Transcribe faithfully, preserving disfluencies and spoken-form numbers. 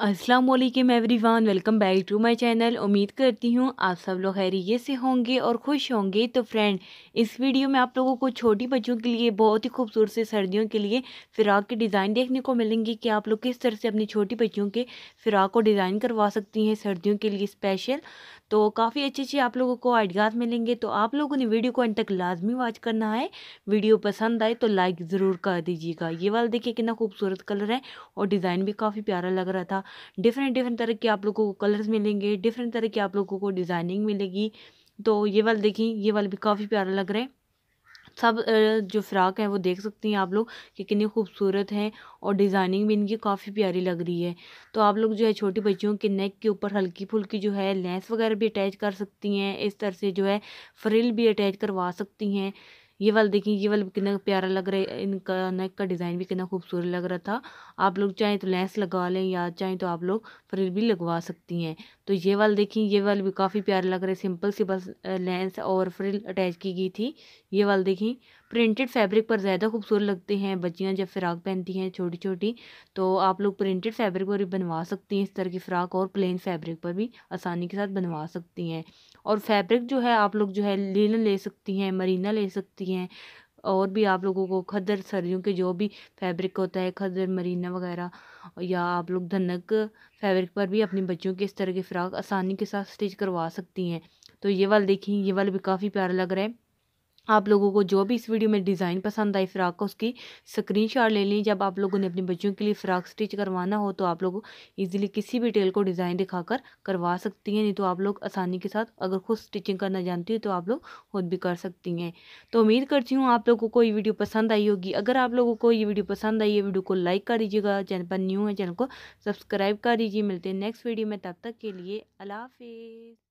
अस्सलाम वालेकुम everyone, welcome back to my channel. उम्मीद करती हूँ आप सब लोग खैरियत से होंगे और खुश होंगे। तो फ्रेंड, इस वीडियो में आप लोगों को छोटी बच्चों के लिए बहुत ही खूबसूरत से सर्दियों के लिए फ़िराक के डिज़ाइन देखने को मिलेंगे कि आप लोग किस तरह से अपनी छोटी बच्चियों के फ़िराक को डिज़ाइन करवा सकती हैं सर्दियों के लिए स्पेशल। तो काफ़ी अच्छे अच्छे आप लोगों को आइडियाज़ मिलेंगे। तो आप लोगों ने वीडियो को अंत तक लाजमी वॉच करना है। वीडियो पसंद आए तो लाइक ज़रूर कर दीजिएगा। ये वाला देखिए कितना खूबसूरत कलर है और डिज़ाइन भी काफ़ी प्यारा लग रहा था। डिफरेंट डिफरेंट तरह के आप लोगों को कलर्स मिलेंगे, डिफरेंट तरह के आप लोगों को डिज़ाइनिंग मिलेगी। तो ये वाला देखिए, ये वाला भी काफ़ी प्यारा लग रहा है। सब जो फ़्राक है वो देख सकती हैं आप लोग कि कितनी खूबसूरत हैं और डिज़ाइनिंग भी इनकी काफ़ी प्यारी लग रही है। तो आप लोग जो है छोटी बच्चियों के नेक के ऊपर हल्की फुल्की जो है लेस वगैरह भी अटैच कर सकती हैं। इस तरह से जो है फ्रिल भी अटैच करवा सकती हैं। ये वाला देखिए, ये वाला कितना प्यारा लग रहा है। इनका नेक का डिज़ाइन भी कितना खूबसूरत लग रहा था। आप लोग चाहें तो लेस लगा लें या चाहें तो आप लोग फ्रिल भी लगवा सकती हैं। तो ये वाला देखिए, ये वाला भी काफ़ी प्यारा लग रहा है। सिंपल सी बस लेस और फ्रिल अटैच की गई थी। ये वाला देखिए, प्रिंटेड फैब्रिक पर ज़्यादा खूबसूरत लगते हैं बच्चियाँ जब फ़िराक पहनती हैं छोटी छोटी। तो आप लोग प्रिंटेड फैब्रिक पर भी बनवा सकती हैं इस तरह की फ़्राक और प्लेन फैब्रिक पर भी आसानी के साथ बनवा सकती हैं। और फैब्रिक जो है आप लोग जो है लिनन ले सकती हैं, मरीना ले सकती हैं। और भी आप लोगों को खदर सर्दियों के जो भी फैब्रिक होता है, खदर मरीना वगैरह, या आप लोग धनक फैब्रिक पर भी अपनी बच्चों के इस तरह की फ़्राक आसानी के साथ स्टिच करवा सकती हैं। तो ये वाला देखिए, ये वाला भी काफ़ी प्यारा लग रहा है। आप लोगों को जो भी इस वीडियो में डिज़ाइन पसंद आए फ़्राक का, उसकी स्क्रीनशॉट ले लें। जब आप लोगों ने अपने बच्चों के लिए फ़्राक स्टिच करवाना हो तो आप लोग इजीली किसी भी टेल को डिज़ाइन दिखाकर करवा सकती हैं। नहीं तो आप लोग आसानी के साथ, अगर खुद स्टिचिंग करना जानती हो तो आप लोग खुद भी कर सकती हैं। तो उम्मीद करती हूँ आप लोगों को ये वीडियो पसंद आई होगी। अगर आप लोगों को ये वीडियो पसंद आई है, वीडियो को लाइक कर दीजिएगा। चैनल पर न्यू है, चैनल को सब्सक्राइब कर दीजिए। मिलते हैं नेक्स्ट वीडियो में, तब तक के लिए अल्लाह हाफिज़।